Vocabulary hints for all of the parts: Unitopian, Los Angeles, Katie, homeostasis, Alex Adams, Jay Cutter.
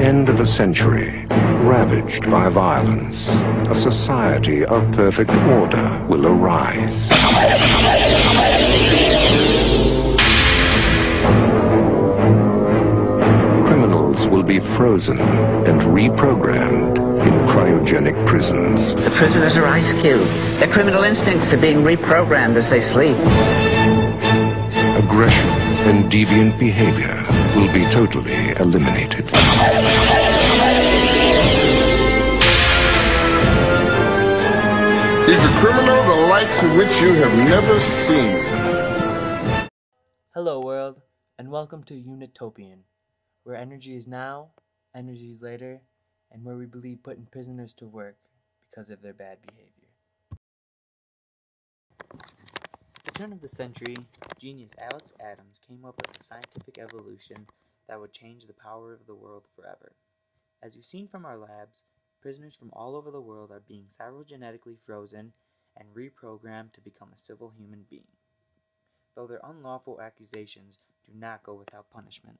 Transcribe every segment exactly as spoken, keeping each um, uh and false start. end of a century, ravaged by violence, a society of perfect order will arise. Criminals will be frozen and reprogrammed in cryogenic prisons. The prisoners are ice cubes. Their criminal instincts are being reprogrammed as they sleep. Aggression and deviant behavior will be totally eliminated. He's a criminal the likes of which you have never seen. Hello world, and welcome to Unitopian, where energy is now, energy is later, and where we believe putting prisoners to work because of their bad behavior. At the turn of the century, genius Alex Adams came up with a scientific evolution that would change the power of the world forever. As you've seen from our labs, prisoners from all over the world are being cybergenetically frozen and reprogrammed to become a civil human being, though their unlawful accusations do not go without punishment.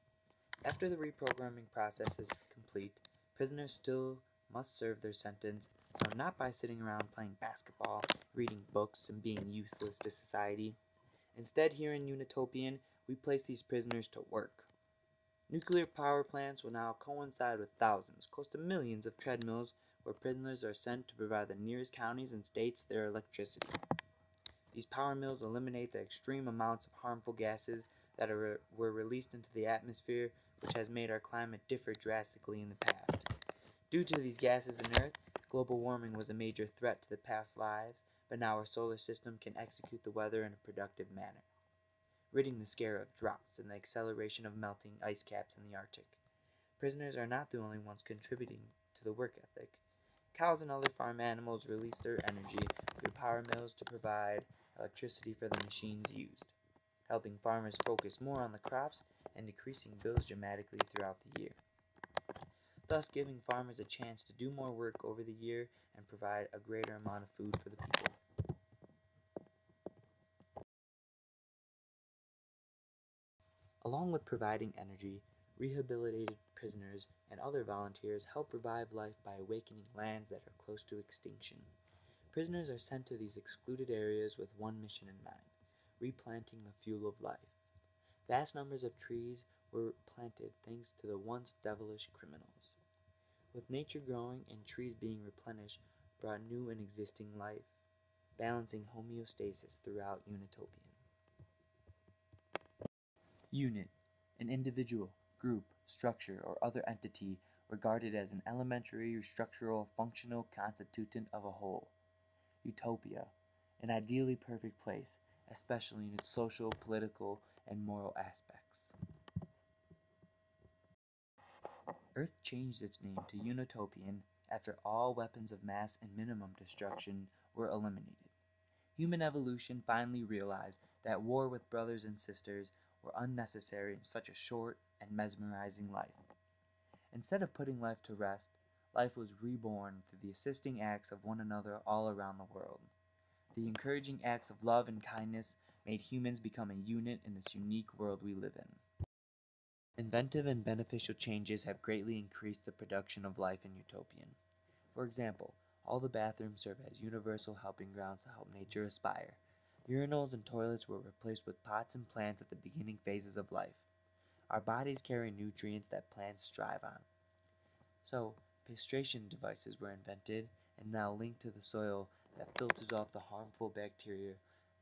After the reprogramming process is complete, prisoners still must serve their sentence, though not by sitting around playing basketball, reading books, and being useless to society. Instead, here in Unitopian, we place these prisoners to work. Nuclear power plants will now coincide with thousands, close to millions of treadmills where prisoners are sent to provide the nearest counties and states their electricity. These power mills eliminate the extreme amounts of harmful gases that are, were released into the atmosphere, which has made our climate differ drastically in the past. Due to these gases in Earth, global warming was a major threat to the past lives, but now our solar system can execute the weather in a productive manner, ridding the scare of droughts and the acceleration of melting ice caps in the Arctic. Prisoners are not the only ones contributing to the work ethic. Cows and other farm animals release their energy through power mills to provide electricity for the machines used, helping farmers focus more on the crops and decreasing bills dramatically throughout the year, thus giving farmers a chance to do more work over the year and provide a greater amount of food for the people. Along with providing energy, rehabilitated prisoners and other volunteers help revive life by awakening lands that are close to extinction. Prisoners are sent to these excluded areas with one mission in mind: replanting the fuel of life. Vast numbers of trees were planted thanks to the once devilish criminals. With nature growing and trees being replenished brought new and existing life, balancing homeostasis throughout Unitopian. Unit, an individual, group, structure, or other entity regarded as an elementary, structural, functional constituent of a whole. Utopia, an ideally perfect place, especially in its social, political, and moral aspects. Earth changed its name to Unitopian after all weapons of mass and minimum destruction were eliminated. Human evolution finally realized that war with brothers and sisters were unnecessary in such a short and mesmerizing life. Instead of putting life to rest, life was reborn through the assisting acts of one another all around the world. The encouraging acts of love and kindness made humans become a unit in this unique world we live in. Inventive and beneficial changes have greatly increased the production of life in Unitopian. For example, all the bathrooms serve as universal helping grounds to help nature aspire. Urinals and toilets were replaced with pots and plants at the beginning phases of life. Our bodies carry nutrients that plants strive on. So, pasteurization devices were invented and now linked to the soil that filters off the harmful bacteria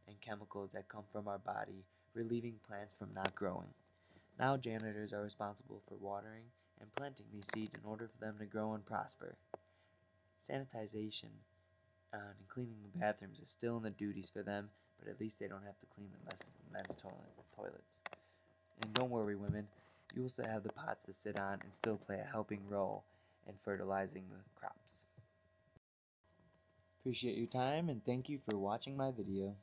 and chemicals that come from our body, relieving plants from not growing. Now janitors are responsible for watering and planting these seeds in order for them to grow and prosper. Sanitization uh, and cleaning the bathrooms is still in the duties for them, but at least they don't have to clean the mess, men's toilets. And don't worry women, you will still have the pots to sit on and still play a helping role in fertilizing the crops. Appreciate your time and thank you for watching my video.